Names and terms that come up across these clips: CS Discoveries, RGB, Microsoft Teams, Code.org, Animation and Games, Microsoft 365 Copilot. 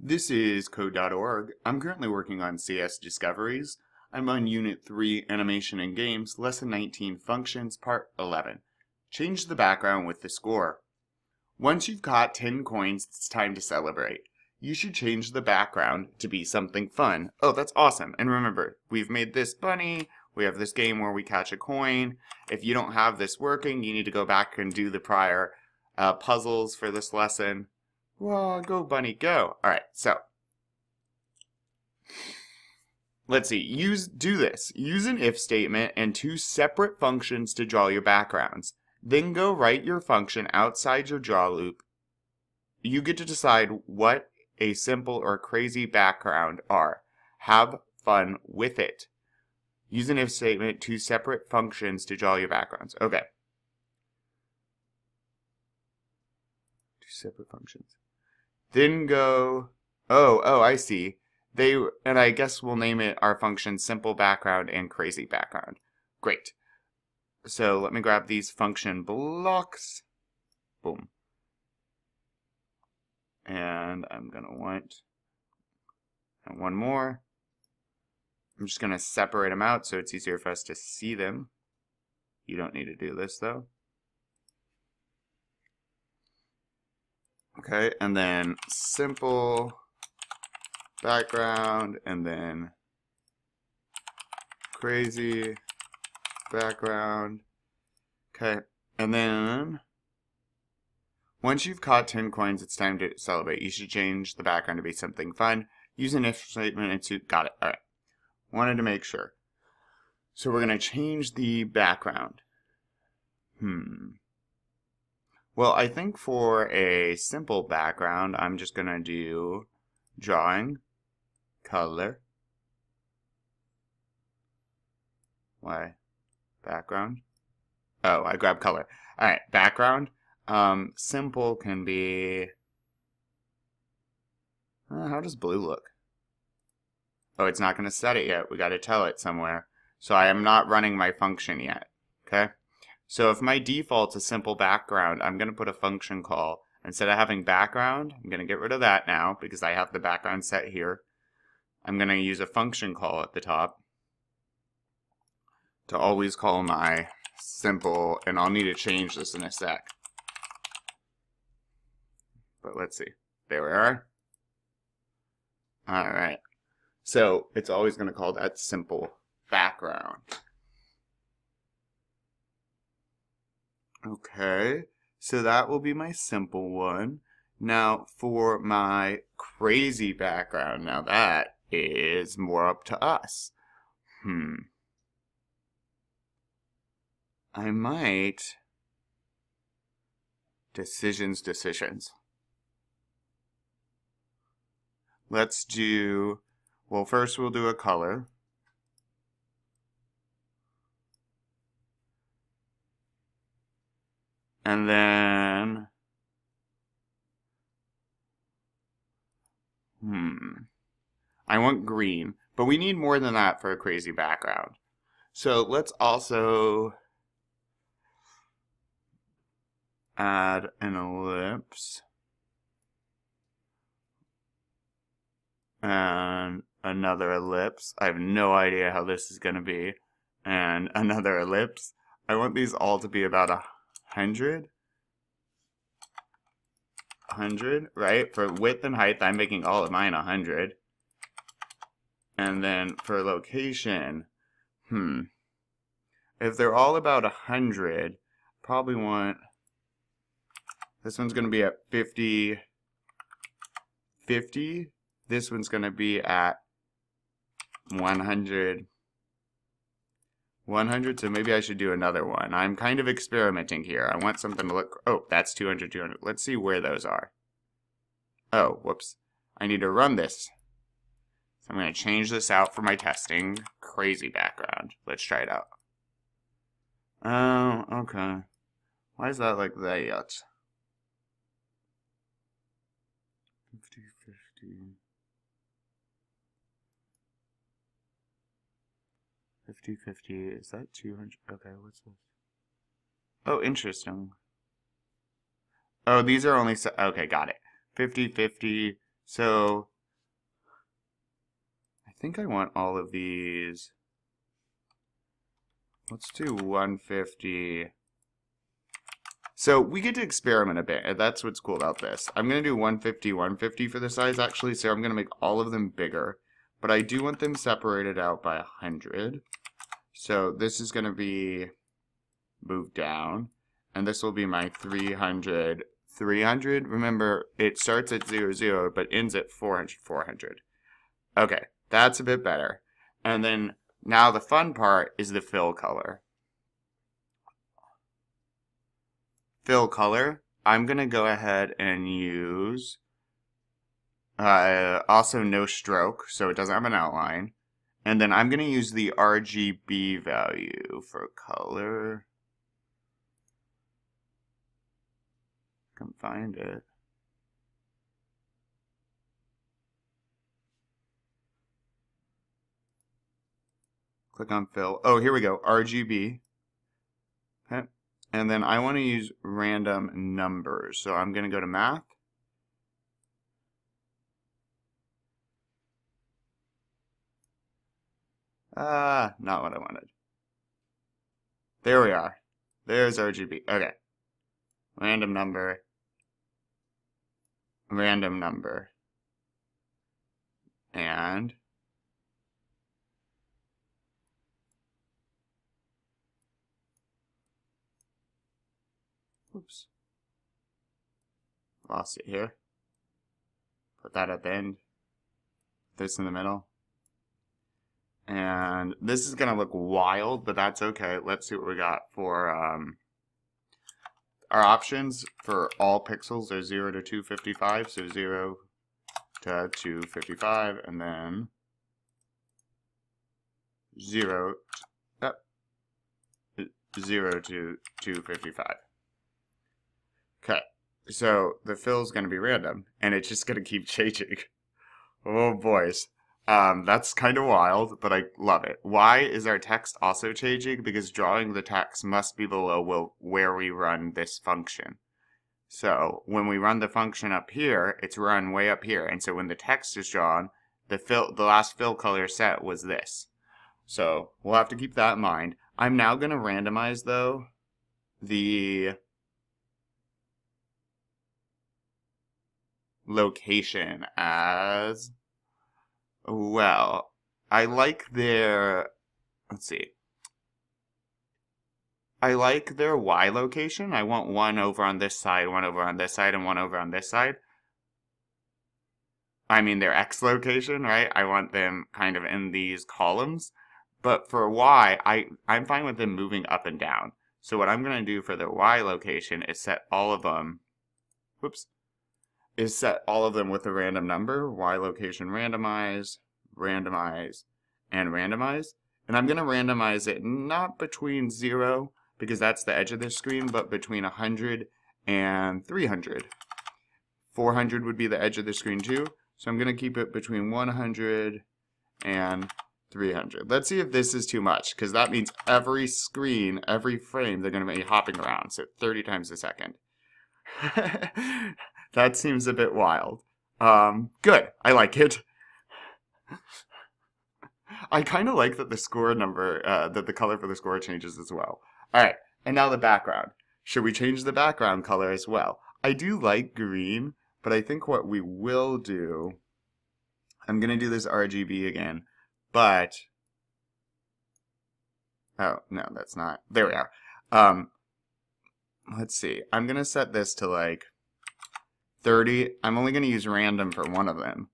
This is Code.org. I'm currently working on CS Discoveries. I'm on Unit 3, Animation and Games, Lesson 19, Functions, Part 11. Change the background with the score. Once you've caught 10 coins, it's time to celebrate. You should change the background to be something fun. Oh, that's awesome. And remember, we've made this bunny. We have this game where we catch a coin. If you don't have this working, you need to go back and do the prior puzzles for this lesson. Well, go bunny, go. All right, so let's see. Do this. Use an if statement and two separate functions to draw your backgrounds. Then go write your function outside your draw loop. You get to decide what a simple or crazy background are. Have fun with it. Use an if statement, two separate functions to draw your backgrounds. Okay. Two separate functions. Then go, oh, I see. And I guess we'll name it our function simple background and crazy background. Great. So let me grab these function blocks. Boom. And I'm going to want one more. I'm just going to separate them out so it's easier for us to see them. You don't need to do this though. Okay, and then simple background, and then crazy background. Okay, and then once you've caught 10 coins, it's time to celebrate. You should change the background to be something fun. Use an if statement and two. Got it. All right. Wanted to make sure. So we're going to change the background. Well, I think for a simple background, I'm just going to do drawing, color, why, background. Oh, I grabbed color. All right, background. Simple can be, how does blue look? Oh, it's not going to set it yet. We got to tell it somewhere. So I am not running my function yet. Okay. So if my default's a simple background, I'm going to put a function call. Instead of having background, I'm going to get rid of that now because I have the background set here. I'm going to use a function call at the top to always call my simple, and I'll need to change this in a sec. But let's see. There we are. All right. So it's always going to call that simple background. Okay, so that will be my simple one. Now for my crazy background, now that is more up to us. I might, decisions. Let's do, well, first we'll do a color. And then, I want green, but we need more than that for a crazy background. So let's also add an ellipse and another ellipse. I have no idea how this is going to be. And another ellipse. I want these all to be about 100, right? For width and height, I'm making all of mine 100. And then for location, if they're all about 100, probably want, this one's going to be at 50. This one's going to be at 100, so maybe I should do another one. I'm kind of experimenting here. I want something to look, oh, that's 200, 200. Let's see where those are. Oh, whoops. I need to run this. So I'm going to change this out for my testing. Crazy background. Let's try it out. Oh, okay. Why is that like that? 50, 50. Is that 200? Okay, what's this? Oh, interesting. Oh, these are only, okay, got it. 50, 50, So I think I want all of these. Let's do 150. So we get to experiment a bit, and that's what's cool about this. I'm going to do 150, 150 for the size, actually, so I'm going to make all of them bigger. But I do want them separated out by 100. So this is going to be moved down, and this will be my 300, 300. Remember, it starts at 0, 0, but ends at 400, 400. Okay, that's a bit better. And then now the fun part is the fill color. Fill color, I'm going to go ahead and use also no stroke, so it doesn't have an outline. And then I'm going to use the RGB value for color. I can find it. Click on fill. Oh, here we go, RGB. Okay. And then I want to use random numbers. So I'm going to go to math. Not what I wanted. There we are. There's RGB. Okay. Random number. Random number. And oops. Lost it here. Put that at the end. This in the middle. And this is going to look wild, but that's okay. Let's see what we got for our options for all pixels are 0 to 255. So 0 to 255, and then 0 to, 0 to 255. Okay, so the fill is going to be random, and it's just going to keep changing. Oh, boys. That's kind of wild, but I love it. Why is our text also changing? Because drawing the text must be below where we run this function. So when we run the function up here, it's run way up here. And so when the text is drawn, the last fill color set was this. So we'll have to keep that in mind. I'm now going to randomize, though, the location as well. I like their, let's see, I like their Y location. I want one over on this side, one over on this side, and one over on this side. I mean their X location, right? I want them kind of in these columns. But for Y, I'm fine with them moving up and down. So what I'm going to do for their Y location is set all of them, whoops, is set all of them with a random number, Y location randomize, randomize, and randomize. And I'm going to randomize it not between 0, because that's the edge of the screen, but between 100 and 300. 400 would be the edge of the screen too, so I'm going to keep it between 100 and 300. Let's see if this is too much, because that means every screen, every frame, they're going to be hopping around, so 30 times a second. That seems a bit wild. Good. I like it. I kind of like that the score number, that the color for the score changes as well. All right. And now the background. Should we change the background color as well? I do like green, but I think what we will do, I'm going to do this RGB again, but, oh, no, that's not. There we are. Let's see. I'm going to set this to like 30. I'm only going to use random for one of them,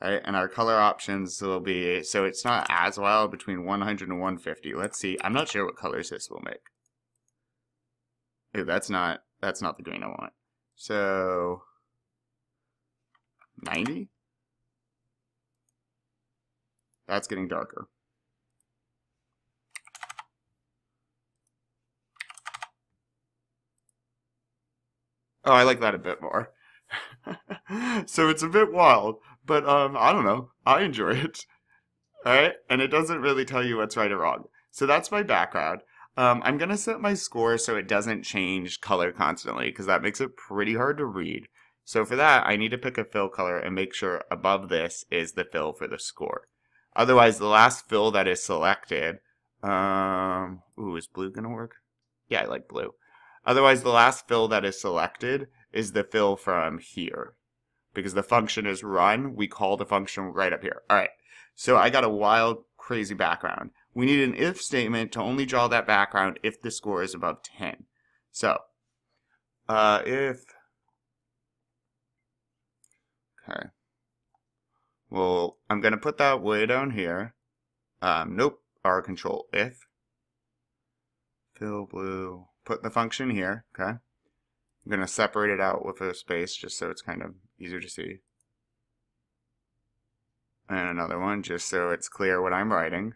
right? And our color options will be, so it's not as wild, between 100 and 150. Let's see. I'm not sure what colors this will make. Ooh, that's not the green I want. So 90? That's getting darker. Oh, I like that a bit more. So it's a bit wild, but I don't know. I enjoy it. Alright, and it doesn't really tell you what's right or wrong. So that's my background. I'm going to set my score so it doesn't change color constantly, because that makes it pretty hard to read. So for that, I need to pick a fill color and make sure above this is the fill for the score. Otherwise, the last fill that is selected, ooh, is blue gonna work? Yeah, I like blue. Otherwise, the last fill that is selected is the fill from here. Because the function is run, we call the function right up here. All right, so I got a wild, crazy background. We need an if statement to only draw that background if the score is above 10. So, okay. Well, I'm going to put that way down here. R control if. Fill blue. Put the function here, okay? I'm going to separate it out with a space just so it's kind of easier to see. And another one just so it's clear what I'm writing.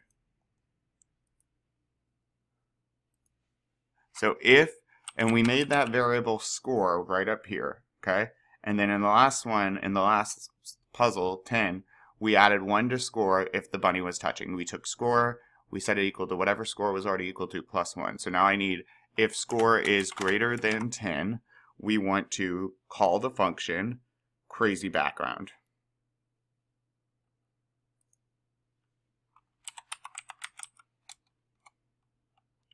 So if, and we made that variable score right up here, okay? And then in the last one, in the last puzzle, 10, we added 1 to score if the bunny was touching. We took score, we set it equal to whatever score was already equal to plus 1. So now I need, if score is greater than 10, we want to call the function crazy background.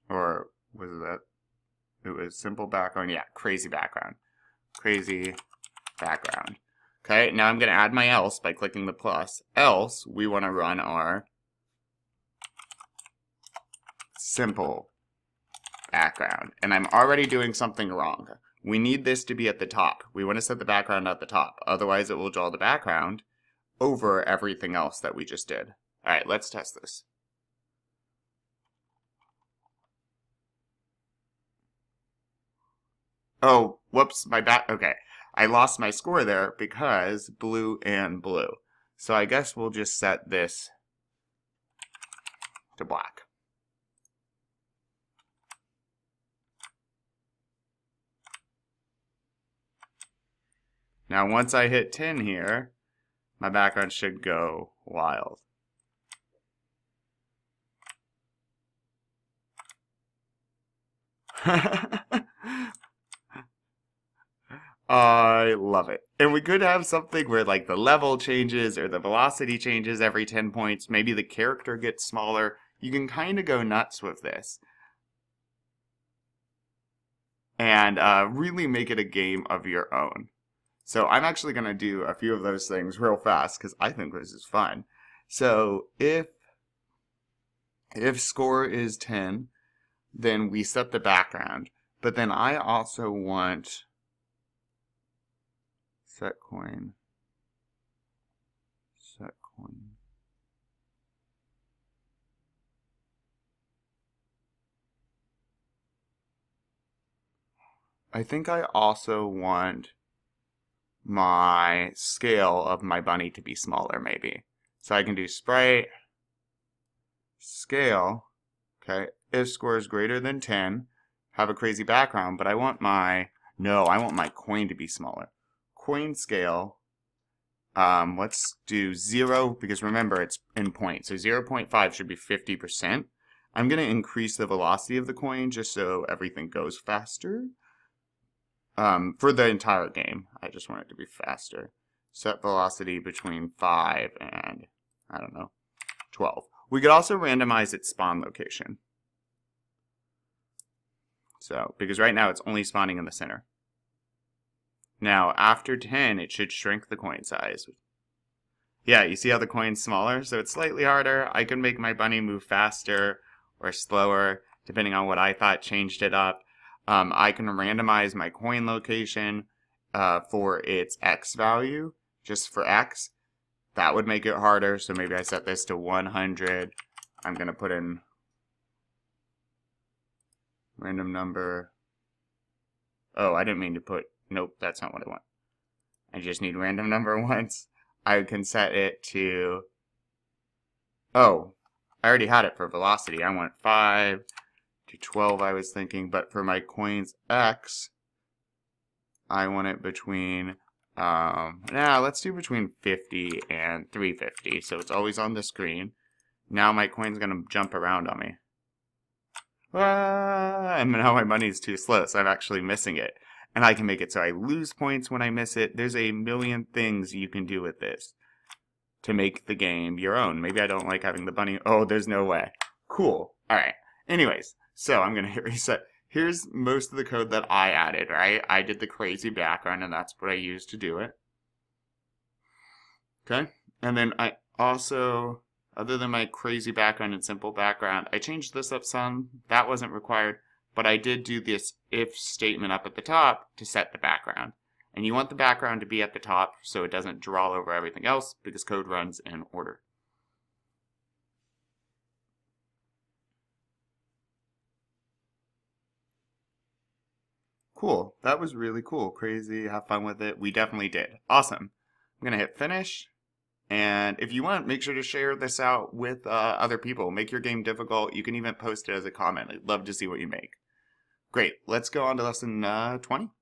Or was that, it was simple background, yeah, crazy background. Crazy background. Okay, now I'm going to add my else by clicking the plus. Else, we want to run our simple background. And I'm already doing something wrong. We need this to be at the top. We want to set the background at the top. Otherwise, it will draw the background over everything else that we just did. All right, let's test this. Oh, whoops, my back, okay. I lost my score there because blue and blue. So I guess we'll just set this to black. Now once I hit 10 here, my background should go wild. I love it. And we could have something where like the level changes or the velocity changes every 10 points. Maybe the character gets smaller. You can kind of go nuts with this. And really make it a game of your own. So I'm actually going to do a few of those things real fast because I think this is fun. So if score is 10, then we set the background. But then I also want... Set coin. I think I also want my scale of my bunny to be smaller, maybe. So I can do sprite, scale, okay, if score is greater than 10, have a crazy background, but I want my, no, I want my coin to be smaller. Coin scale, let's do 0 because remember it's in points, so 0.5 should be 50%. I'm going to increase the velocity of the coin just so everything goes faster. For the entire game, I just want it to be faster. Set velocity between 5 and, I don't know, 12. We could also randomize its spawn location. So, because right now it's only spawning in the center. Now, after 10, it should shrink the coin size. Yeah, you see how the coin's smaller? So it's slightly harder. I can make my bunny move faster or slower, depending on what I thought changed it up. I can randomize my coin location for its X value, just for X. That would make it harder, so maybe I set this to 100. I'm going to put in random number. Oh, I didn't mean to put... Nope, that's not what I want. I just need random number once. I can set it to... Oh, I already had it for velocity. I want 5 to 12, I was thinking. But for my coins X, I want it between... let's do between 50 and 350. So it's always on the screen. Now my coin's going to jump around on me. Ah, and now my money's too slow, so I'm actually missing it. And I can make it so I lose points when I miss it. There's a million things you can do with this to make the game your own. Maybe I don't like having the bunny. Oh, there's no way. Cool. All right. Anyways, so I'm going to hit reset. Here's most of the code that I added, right? I did the crazy background, and that's what I used to do it. Okay. And then I also, other than my crazy background and simple background, I changed this up some. That wasn't required. But I did do this if statement up at the top to set the background. And you want the background to be at the top so it doesn't draw over everything else because code runs in order. Cool. That was really cool. Crazy. Have fun with it. We definitely did. Awesome. I'm going to hit finish. And if you want, make sure to share this out with other people. Make your game difficult. You can even post it as a comment. I'd love to see what you make. Great. Let's go on to lesson 20.